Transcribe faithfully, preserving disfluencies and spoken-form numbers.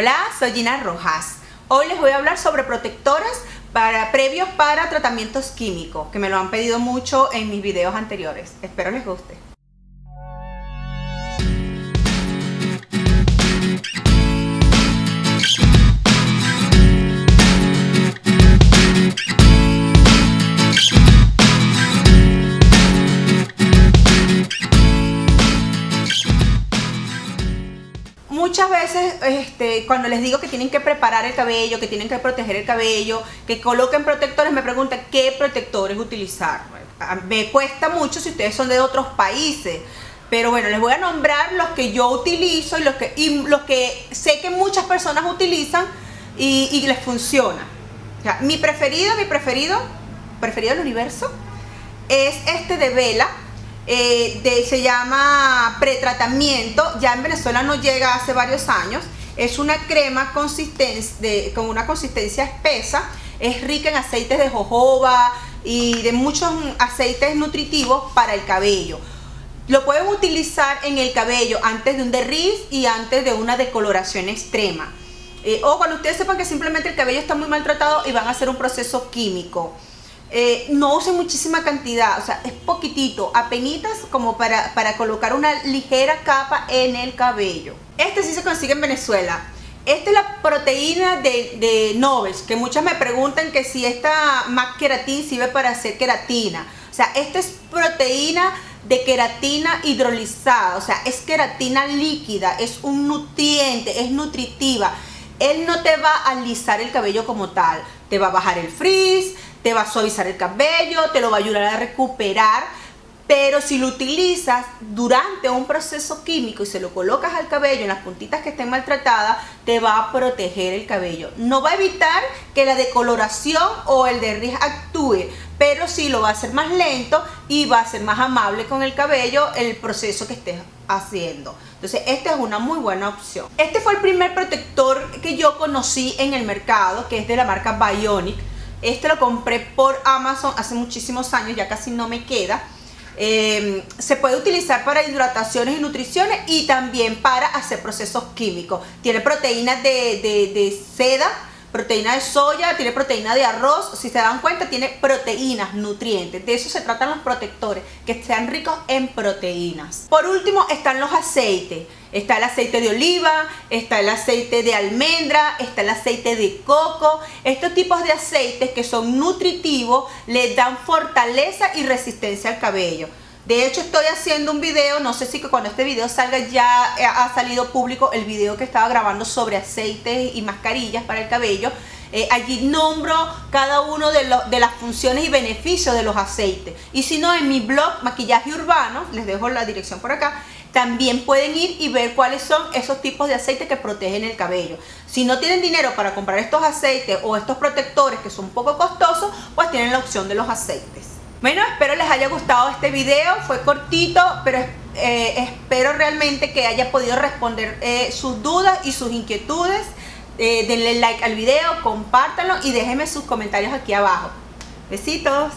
Hola, soy Gina Rojas. Hoy les voy a hablar sobre protectores para, previos para tratamientos químicos, que me lo han pedido mucho en mis videos anteriores. Espero les guste. Muchas veces este, cuando les digo que tienen que preparar el cabello, que tienen que proteger el cabello, que coloquen protectores, me preguntan qué protectores utilizar. Me cuesta mucho si ustedes son de otros países, pero bueno, les voy a nombrar los que yo utilizo y los que, y los que sé que muchas personas utilizan y, y les funciona. O sea, mi preferido, mi preferido, preferido del universo es este de Vela. Eh, de, se llama pretratamiento, ya en Venezuela no llega hace varios años. Es una crema consistencia de, con una consistencia espesa, es rica en aceites de jojoba y de muchos aceites nutritivos para el cabello. Lo pueden utilizar en el cabello antes de un derriz y antes de una decoloración extrema. Eh, o cuando ustedes sepan que simplemente el cabello está muy maltratado y van a hacer un proceso químico. Eh, no usen muchísima cantidad, o sea, es poquitito, apenitas como para, para colocar una ligera capa en el cabello. Este sí se consigue en Venezuela. Esta es la proteína de, de Novex, que muchas me preguntan que si esta más queratina sirve para hacer queratina. O sea, esta es proteína de queratina hidrolizada, o sea, es queratina líquida, es un nutriente, es nutritiva. Él no te va a alisar el cabello como tal, te va a bajar el frizz, te va a suavizar el cabello, te lo va a ayudar a recuperar, pero si lo utilizas durante un proceso químico y se lo colocas al cabello en las puntitas que estén maltratadas, te va a proteger el cabello. No va a evitar que la decoloración o el derriz actúe, pero sí lo va a hacer más lento y va a ser más amable con el cabello el proceso que estés haciendo. Entonces, esta es una muy buena opción. Este fue el primer protector que yo conocí en el mercado, que es de la marca Bionic. Este lo compré por Amazon hace muchísimos años, ya casi no me queda. Eh, se puede utilizar para hidrataciones y nutriciones y también para hacer procesos químicos. Tiene proteínas de, de, de seda, proteína de soya, tiene proteína de arroz. Si se dan cuenta, tiene proteínas, nutrientes. De eso se tratan los protectores, que sean ricos en proteínas. Por último están los aceites. Está el aceite de oliva, está el aceite de almendra, está el aceite de coco. Estos tipos de aceites que son nutritivos le dan fortaleza y resistencia al cabello. De hecho, estoy haciendo un video, no sé si cuando este video salga ya ha salido público el video que estaba grabando sobre aceites y mascarillas para el cabello. Eh, allí nombro cada uno de, lo, de las funciones y beneficios de los aceites. Y si no, en mi blog Maquillaje Urbano, les dejo la dirección por acá, también pueden ir y ver cuáles son esos tipos de aceites que protegen el cabello. Si no tienen dinero para comprar estos aceites o estos protectores que son un poco costosos, pues tienen la opción de los aceites. Bueno, espero les haya gustado este video. Fue cortito, pero eh, espero realmente que haya podido responder eh, sus dudas y sus inquietudes. Eh, denle like al video, compártanlo y déjenme sus comentarios aquí abajo. Besitos.